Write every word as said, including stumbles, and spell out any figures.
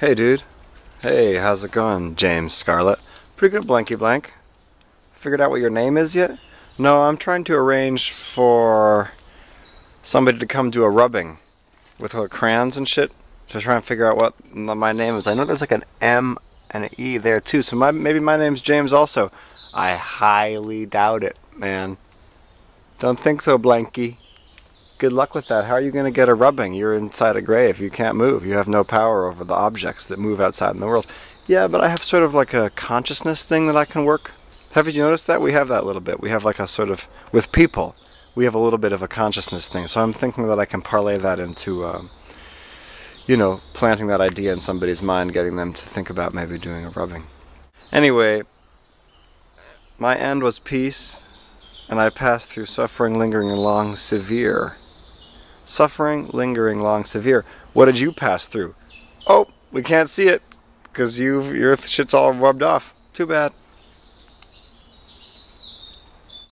Hey dude. Hey, how's it going, James Scarlett? Pretty good, Blanky Blank. Figured out what your name is yet? No, I'm trying to arrange for somebody to come do a rubbing with her crayons and shit to try and figure out what my name is. I know there's like an M and an E there too, so my, maybe my name's James also. I highly doubt it, man. Don't think so, Blanky. Good luck with that. How are you going to get a rubbing? You're inside a grave. You can't move. You have no power over the objects that move outside in the world. Yeah, but I have sort of like a consciousness thing that I can work. Haven't you noticed that? We have that little bit. We have like a sort of, with people, we have a little bit of a consciousness thing. So I'm thinking that I can parlay that into, um, you know, planting that idea in somebody's mind, getting them to think about maybe doing a rubbing. Anyway, my end was peace, and I passed through suffering, lingering, and long, severe. Suffering, lingering, long, severe. What did you pass through? Oh, we can't see it, because your shit's all rubbed off. Too bad.